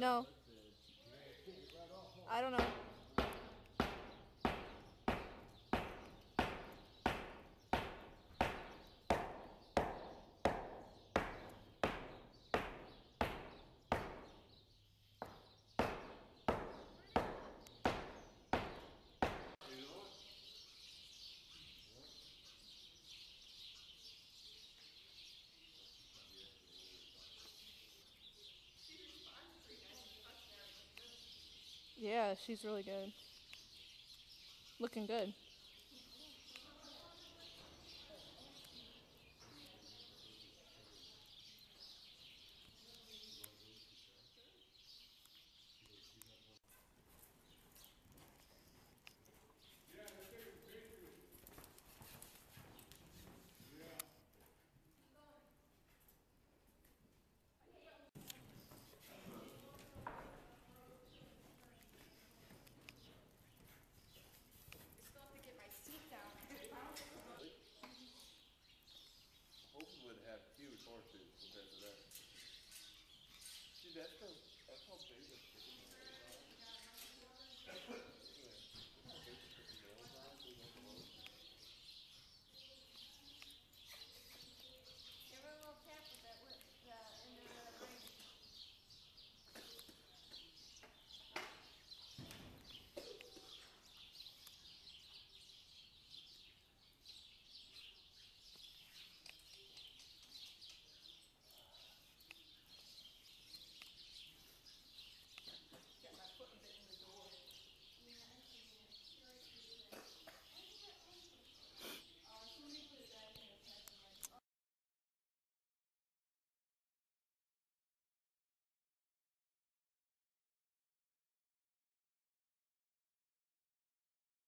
No. I don't know. Yeah, she's really good. Looking good. See, that's how big this is.